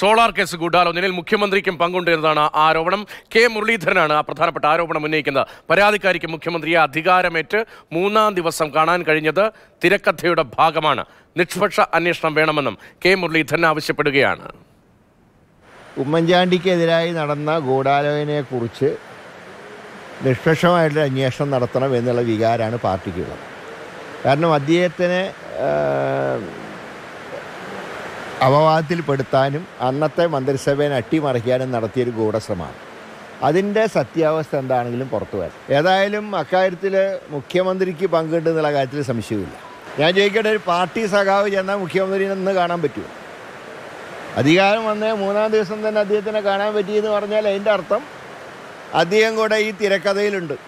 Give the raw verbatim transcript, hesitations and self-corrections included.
Solar case ഗൂഢാലോചനയിൽ മുഖ്യമന്ത്രിക്കും പങ്കുണ്ടെന്നാണ് ആരോപണം. K മുരളീധരനാണ് ആ പ്രധാനപ്പെട്ട ആരോപണം ഉന്നയിക്കുന്നത്. പരാതിക്കാരിക്ക് മുഖ്യമന്ത്രിയെ അധികാരമേറ്റ് മൂന്നാം ദിവസം കാണാൻ കഴിഞ്ഞത് തിരക്കഥയുടെ ഭാഗമാണ്. നിഷ്പക്ഷ അന്വേഷണം വേണമെന്നും കെ മുരളീധരൻ ആവശ്യപ്പെടുകയാണ്. ഉമ്മൻചാണ്ടിക്കെതിരായി നടന്ന ഗൂഢാലോചനയെക്കുറിച്ച് നിഷ്പക്ഷമായിട്ടുള്ള അന്വേഷണം നടത്തണം എന്നുള്ള വികാരമാണ് പാർട്ടിക്കുള്ളത്. കാരണം അദ്ദേഹത്തിന് അപവാദത്തിൽപ്പെടുത്താനും അന്നത്തെ മന്ത്രിസഭയെ അട്ടിമറിക്കാനും നടത്തിയൊരു ഗൂഢശ്രമമാണ്. അതിൻ്റെ സത്യാവസ്ഥ എന്താണെങ്കിലും പുറത്തു വരും. ഏതായാലും അക്കാര്യത്തിൽ മുഖ്യമന്ത്രിക്ക് പങ്കുണ്ട് എന്നുള്ള കാര്യത്തിൽ സംശയമില്ല. ഞാൻ ചോദിക്കട്ടെ, ഒരു പാർട്ടി സഖാവ് ചെന്നാൽ മുഖ്യമന്ത്രിനെ ഒന്ന് കാണാൻ പറ്റുമോ? അധികാരം വന്നേ മൂന്നാം ദിവസം തന്നെ അദ്ദേഹത്തിനെ കാണാൻ പറ്റിയെന്ന് പറഞ്ഞാൽ അതിൻ്റെ അർത്ഥം അദ്ദേഹം കൂടെ ഈ തിരക്കഥയിലുണ്ട്.